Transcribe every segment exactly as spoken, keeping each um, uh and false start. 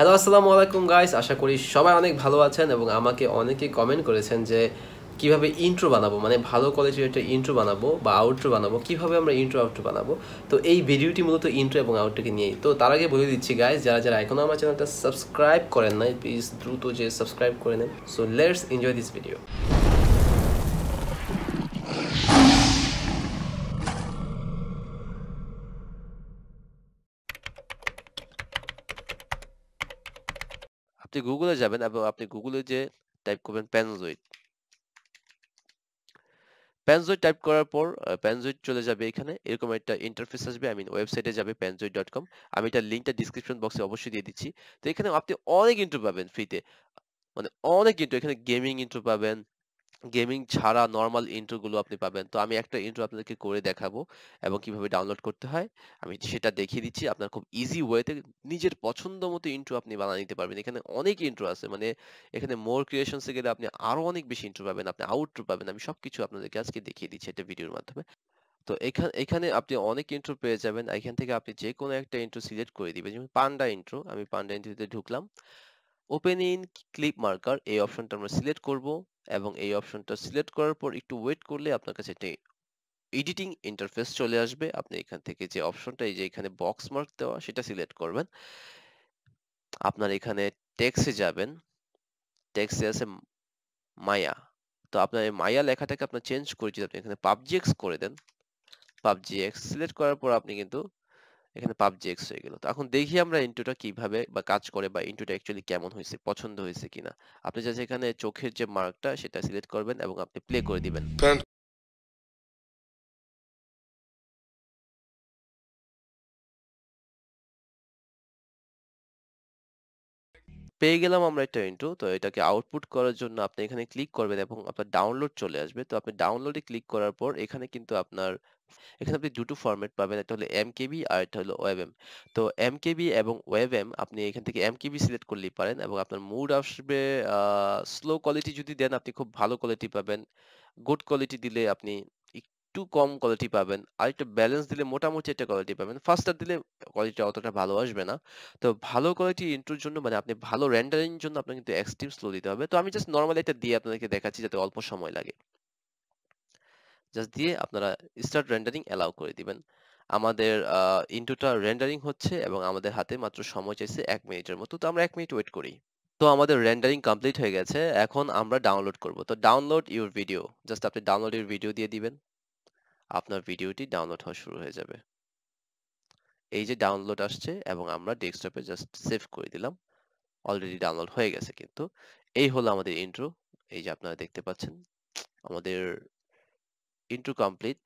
Hello अस्सलामु आलैकुम guys, आशा करी सबाई अनेक भालो आछेन। एबं आमाके अनेके कमेंट करेछेन जे কিভাবে ইন্ট্রো বানাবো, মানে ভালো কোয়ালিটির একটা ইন্ট্রো বানাবো বা আউট্রো বানাবো, কিভাবে আমরা ইন্ট্রো আউট্রো বানাবো। তো এই ভিডিওটি মূলত ইন্ট্রো এবং আউট্রোকে নিয়েই। তো তার আগে বলে দিচ্ছি গাইস, যারা যারা এখনো আমার চ্যানেলটা সাবস্ক্রাইব করেন নাই, প্লিজ দ্রুত যে সাবস্ক্রাইব করে নেন। So let's enjoy this video. আপনি গুগলে যাবেন এবং আপনি গুগলে যে টাইপ করবেন প্যানজয়েড, প্যানজয়েড টাইপ করার পর প্যানজয়েড চলে যাবে এখানে। এরকম একটা ইন্টারফেস আসবে, আই মিন ওয়েবসাইটে যাবে panzoid ডট com। আমি এটা লিংকটা ডেসক্রিপশন বক্সে অবশ্যই দিয়ে দিচ্ছি। তো এখানে আপনি অনেক ইন্ট্রো পাবেন ফ্রিতে, মানে অনেক ইন্ট্রো। এখানে গেমিং ইন্ট্রো পাবেন, গেমিং ছাড়া নর্মাল ইন্ট্রোগুলো আপনি পাবেন। তো আমি একটা ইন্ট্রো আপনাদেরকে করে দেখাবো এবং কিভাবে ডাউনলোড করতে হয় আমি সেটা দেখিয়ে দিচ্ছি। আপনার খুব ইজি ওয়েতে নিজের পছন্দ মতো ইন্ট্রো আপনি বানিয়ে নিতে পারবেন। এখানে অনেক ইন্ট্রো আছে, মানে এখানে মোর ক্রিয়েশনসে গেলে আপনি আরও অনেক বেশি ইন্ট্রো পাবেন, আপনি আউট্রো পাবেন। আমি সব কিছু আপনাদেরকে আজকে দেখিয়ে দিচ্ছি একটা ভিডিওর মাধ্যমে। তো এখানে এখানে আপনি অনেক ইন্ট্রো পেয়ে যাবেন। এখান থেকে আপনি যে কোনো একটা ইন্ট্রো সিলেক্ট করে দিবেন, যেমন পান্ডা ইন্ট্রো। আমি পান্ডা ইন্ট্রোতে ঢুকলাম। ওপেন ইন ক্লিপ মার্কার এই অপশনটা আমরা সিলেক্ট করবো এবং এই অপশনটা সিলেক্ট করার পর একটু ওয়েট করলে আপনার কাছে একটা এডিটিং ইন্টারফেস চলে আসবে। আপনি এখান থেকে যে অপশনটা, এই যে এখানে বক্স মার্ক দেওয়া, সেটা সিলেক্ট করবেন। আপনার এখানে টেক্সে যাবেন, টেক্সে আছে মায়া। তো আপনার এই মায়া লেখাটাকে আপনার চেঞ্জ করে যদি আপনি এখানে পাবজি এক্স করে দেন, পাবজি এক্স সিলেক্ট করার পর আপনি কিন্তু এখানে পাবজি এক্স হয়ে গেল। তো এখন দেখি আমরা ইন্ট্রোটা কিভাবে বা কাজ করে বা ইন্ট্রোটা অ্যাকচুয়ালি কেমন হয়েছে, পছন্দ হয়েছে কিনা। আপনি যাতে এখানে চোখের যে মার্কটা সেটা সিলেক্ট করবেন এবং আপনি প্লে করে দিবেন। পেয়ে গেলাম আমরা একটা ইন্ট্রো। তো এটাকে আউটপুট করার জন্য আপনি এখানে ক্লিক করবেন এবং আপনার ডাউনলোড চলে আসবে। তো আপনি ডাউনলোডে ক্লিক করার পর এখানে কিন্তু আপনার এখানে আপনি দুটো ফরম্যাট পাবেন, একটা হলো এমকেবি আর একটা হলো ওয়েবএম। তো এমকেবি এবং ওয়েবএম আপনি এখান থেকে এমকেবি সিলেক্ট করলেই পারেন এবং আপনার মুড আসবে। স্লো কোয়ালিটি যদি দেন আপনি খুব ভালো কোয়ালিটি পাবেন, গুড কোয়ালিটি দিলে আপনি একটু কম কোয়ালিটি পাবেন, আর একটা ব্যালেন্স দিলে মোটামুটি একটা কোয়ালিটি পাবেন। ফাস্টার দিলে কোয়ালিটি অতটা ভালো আসবে না। তো ভালো কোয়ালিটি ইন্ট্রোর জন্য, মানে আপনি ভালো রেন্ডারিং জন্য আপনার কিন্তু এক্সট্রিম স্লো দিতে হবে। তো আমি জাস্ট নর্মালি এটা দিয়ে আপনাদেরকে দেখাচ্ছি যাতে অল্প সময় লাগে। জাস্ট দিয়ে আপনারা স্টার্ট রেন্ডারিং অ্যালাউ করে দিবেন। আমাদের ইন্ট্রোটা রেন্ডারিং হচ্ছে এবং আমাদের হাতে মাত্র সময় চাইছে এক মিনিটের মতো। তো আমরা এক মিনিট ওয়েট করি। তো আমাদের রেন্ডারিং কমপ্লিট হয়ে গেছে, এখন আমরা ডাউনলোড করব। তো ডাউনলোড ইউর ভিডিও, জাস্ট আপনি ডাউনলোড ইউর ভিডিও দিয়ে দিবেন, আপনার ভিডিওটি ডাউনলোড হওয়া শুরু হয়ে যাবে। এই যে ডাউনলোড আসছে এবং আমরা ডেস্কটপে জাস্ট সেভ করে দিলাম। অলরেডি ডাউনলোড হয়ে গেছে। কিন্তু এই হলো আমাদের ইন্ট্রো। এই যে আপনারা দেখতে পাচ্ছেন আমাদের ইন্ট্রো কমপ্লিট।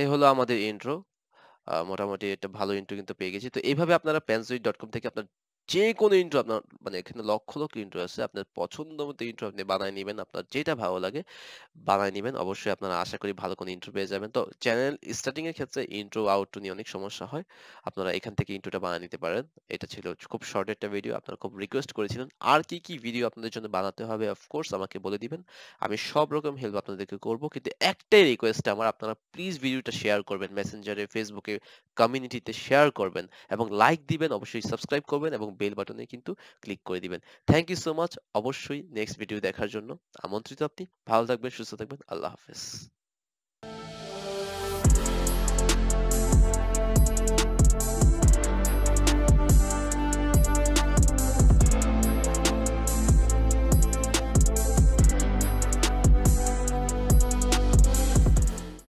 এই হলো আমাদের ইন্ট্রো। মোটামুটি একটা ভালো ইন্ট্রো কিন্তু পেয়ে গেছি। তো এইভাবে আপনারা panzoid ডট com থেকে আপনার যে কোনো ইন্ট্রো, আপনার মানে এখানে লক্ষ লক্ষ ইন্ট্রো আছে, আপনার পছন্দ মতো ইন্ট্রো আপনি বানায় নেবেন, আপনার যেটা ভালো লাগে বানায় নেবেন। অবশ্যই আপনারা আশা করি ভালো কোনো ইন্ট্রো পেয়ে যাবেন। তো চ্যানেল স্টার্টিং এর ক্ষেত্রে ইন্ট্রো আউট্রো নিয়ে অনেক সমস্যা হয়, আপনারা এখান থেকে ইন্ট্রোটা বানিয়ে নিতে পারেন। এটা ছিল খুব শর্ট একটা ভিডিও, আপনারা খুব রিকোয়েস্ট করেছিলেন আর কি কি ভিডিও আপনাদের জন্য বানাতে হবে। অফকোর্স আমাকে বলে দিবেন, আমি সব রকম হেল্প আপনাদেরকে করবো। কিন্তু একটাই রিকোয়েস্ট আমার, আপনারা প্লিজ ভিডিওটা শেয়ার করবেন, মেসেঞ্জারে, ফেসবুকে, কমিউনিটিতে শেয়ার করবেন এবং লাইক দিবেন, অবশ্যই সাবস্ক্রাইব করবেন এবং বেল বাটনে কিন্তু ক্লিক করে দিবেন। Thank you so much. অবশ্যই নেক্সট ভিডিও দেখার জন্য আমন্ত্রিত। আপনি ভালো থাকবেন, সুস্থ থাকবেন। আল্লাহ হাফেজ।